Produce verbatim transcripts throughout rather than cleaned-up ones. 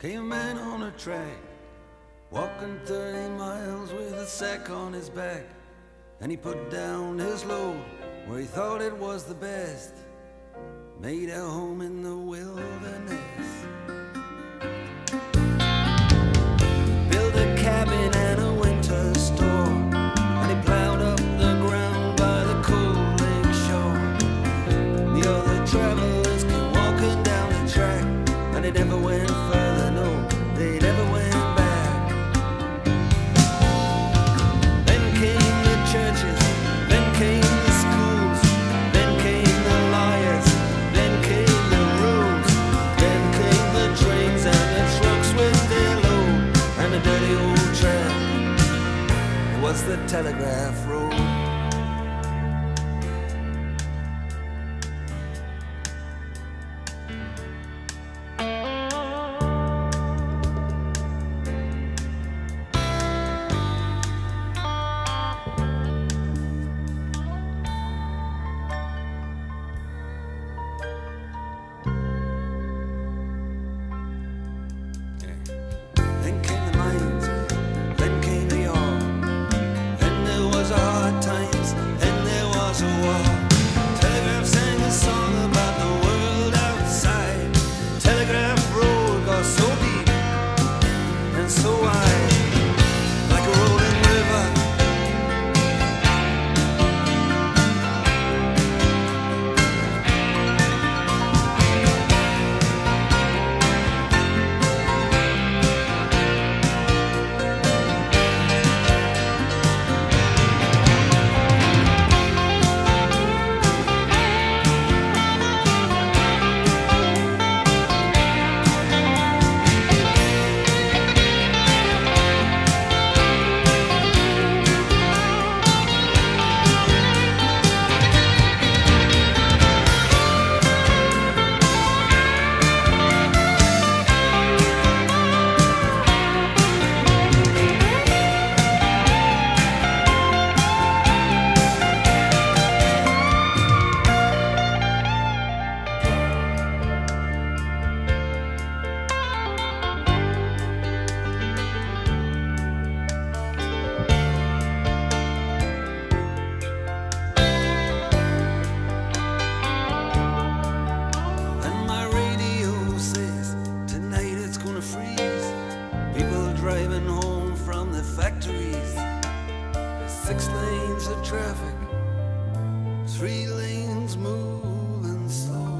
Came man on a track, walking thirty miles with a sack on his back. And he put down his load where he thought it was the best, made a home in the wilderness. Built a cabin and a winter store, and he plowed up the ground by the cold lake shore. The other travelers came walking down the track, and they never went further, no, they never went back. Then came the churches, then came the schools, then came the lawyers, then came the rules, then came the trains and the trucks with their load, and the dirty old track, it was the Telegraph Road. Telegraph sang a song about the world outside. Telegraph Road got so deep and so wide, like a rolling river. Driving home from the factories, there's six lanes of traffic, three lanes moving slow.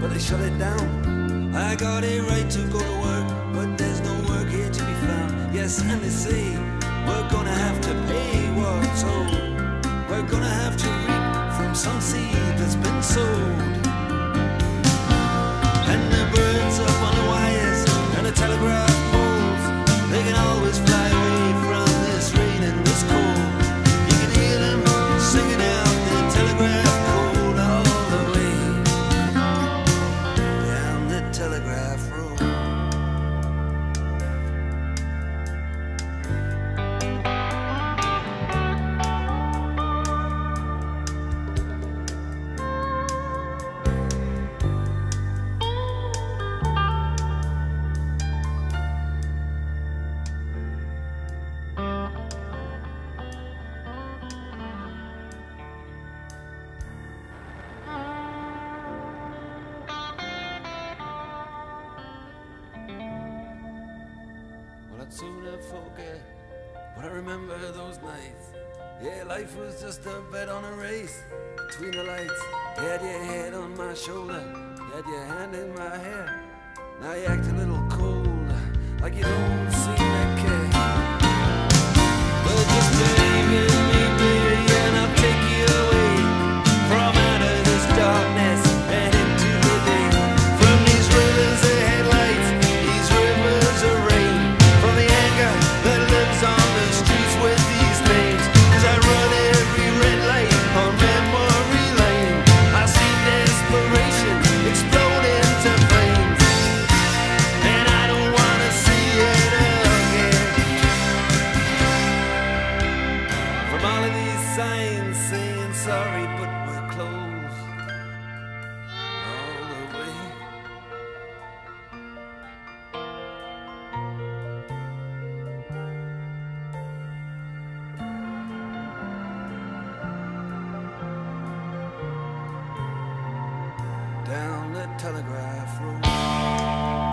They shut it down. I got a right to go to work, but there's no work here to be found. Yes, and they say we're gonna have to pay what's owed. We're gonna have to reap from some seed that's been sowed. And the birds up on the wires and the telegraph poles, they can always fly away from this rain and this cold. You can hear them singing out the telegraph code all the way down the Telegraph Road. I'd sooner forget, but I remember those nights. Yeah, life was just a bet on a race. Between the lights, you had your head on my shoulder, you had your hand in my hair. Now you act a little cold, like you don't seem to care. But just believe in me, baby, and I'll take you away from out of this darkness and into the day. From these rivers of headlights, these rivers of rain, that lives on the streets with these names. As I run every red light on memory lane, I see desperation explode into flames, and I don't want to see it again. From all of these signs saying sorry but we're closed all the way. Down the Telegraph Road.